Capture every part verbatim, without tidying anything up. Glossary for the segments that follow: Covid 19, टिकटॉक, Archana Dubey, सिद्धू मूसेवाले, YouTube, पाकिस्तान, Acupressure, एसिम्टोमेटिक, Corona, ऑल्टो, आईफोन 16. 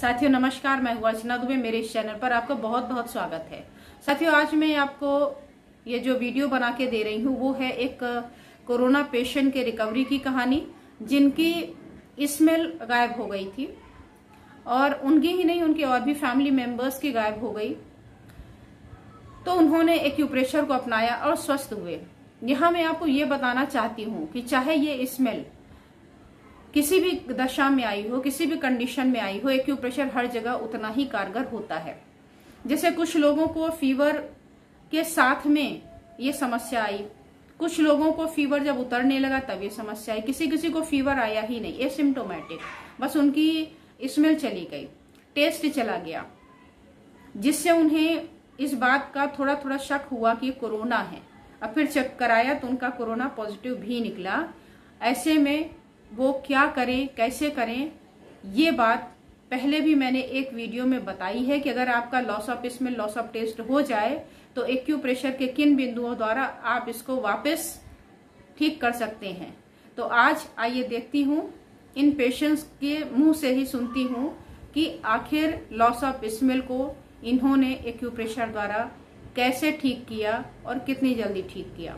साथियों नमस्कार, मैं हूं अर्चना दुबे। मेरे इस चैनल पर आपका बहुत बहुत स्वागत है। साथियों आज मैं आपको ये जो वीडियो बना के दे रही हूं वो है एक कोरोना पेशेंट के रिकवरी की कहानी, जिनकी स्मेल गायब हो गई थी और उनकी ही नहीं उनके और भी फैमिली मेंबर्स की गायब हो गई, तो उन्होंने एक्यूप्रेशर को अपनाया और स्वस्थ हुए। यहाँ मैं आपको ये बताना चाहती हूँ कि चाहे ये स्मेल किसी भी दशा में आई हो, किसी भी कंडीशन में आई हो, एक्यूप्रेशर हर जगह उतना ही कारगर होता है। जैसे कुछ लोगों को फीवर के साथ में ये समस्या आई, कुछ लोगों को फीवर जब उतरने लगा तब ये समस्या आई, किसी किसी को फीवर आया ही नहीं, एसिम्टोमेटिक, बस उनकी स्मेल चली गई, टेस्ट चला गया, जिससे उन्हें इस बात का थोड़ा थोड़ा शक हुआ कि कोरोना है। अब फिर चेक कराया तो उनका कोरोना पॉजिटिव भी निकला। ऐसे में वो क्या करें, कैसे करें, ये बात पहले भी मैंने एक वीडियो में बताई है कि अगर आपका loss of smell, loss of taste हो जाए तो एक्यूप्रेशर के किन बिंदुओं द्वारा आप इसको वापस ठीक कर सकते हैं। तो आज आइए देखती हूँ, इन पेशेंट्स के मुंह से ही सुनती हूँ कि आखिर लॉस ऑफ स्मेल को इन्होंने एक्यूप्रेशर द्वारा कैसे ठीक किया और कितनी जल्दी ठीक किया।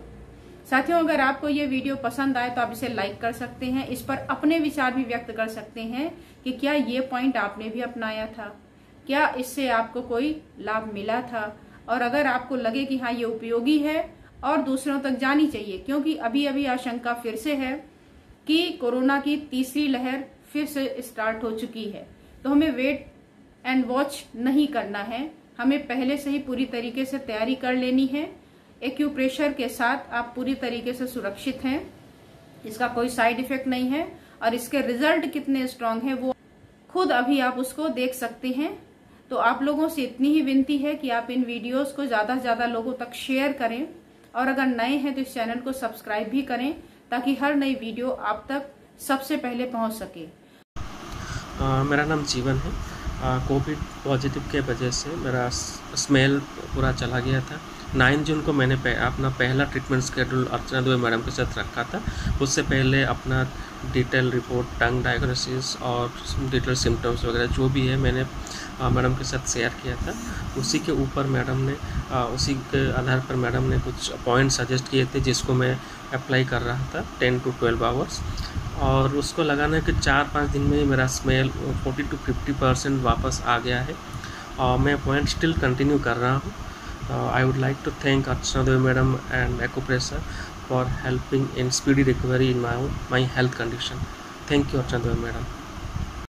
साथियों अगर आपको ये वीडियो पसंद आए तो आप इसे लाइक कर सकते हैं, इस पर अपने विचार भी व्यक्त कर सकते हैं कि क्या ये पॉइंट आपने भी अपनाया था, क्या इससे आपको कोई लाभ मिला था, और अगर आपको लगे कि हाँ ये उपयोगी है और दूसरों तक जानी चाहिए, क्योंकि अभी अभी आशंका फिर से है कि कोरोना की तीसरी लहर फिर से स्टार्ट हो चुकी है। तो हमें वेट एंड वॉच नहीं करना है, हमें पहले से ही पूरी तरीके से तैयारी कर लेनी है। एक्यूप्रेशर के साथ आप पूरी तरीके से सुरक्षित हैं, इसका कोई साइड इफेक्ट नहीं है और इसके रिजल्ट कितने स्ट्रांग हैं वो खुद अभी आप उसको देख सकते हैं। तो आप लोगों से इतनी ही विनती है कि आप इन वीडियोस को ज़्यादा से ज़्यादा लोगों तक शेयर करें और अगर नए हैं तो इस चैनल को सब्सक्राइब भी करें ताकि हर नई वीडियो आप तक सबसे पहले पहुँच सके। आ, मेरा नाम जीवन है। कोविड पॉजिटिव के वजह से मेरा स्मेल पूरा चला गया था। नाइन जून को मैंने पे, अपना पहला treatment schedule Archana Dubey madam के साथ रखा था। उससे पहले अपना डिटेल रिपोर्ट, टंग डायग्नोसिस और डिटेल सिम्टम्स वगैरह जो भी है मैंने मैडम के साथ शेयर किया था। उसी के ऊपर मैडम ने आ, उसी के आधार पर मैडम ने कुछ पॉइंट सजेस्ट किए थे जिसको मैं अप्लाई कर रहा था टेन टू ट्वेल्व आवर्स, और उसको लगाने के चार पाँच दिन में ही मेरा smell forty to fifty percent वापस आ गया है और मैं पॉइंट स्टिल कंटिन्यू कर रहा हूँ। I would like to thank Archana Dubey madam and acupressure for helping in speedy recovery in my my health condition. Thank you Archana Dubey madam.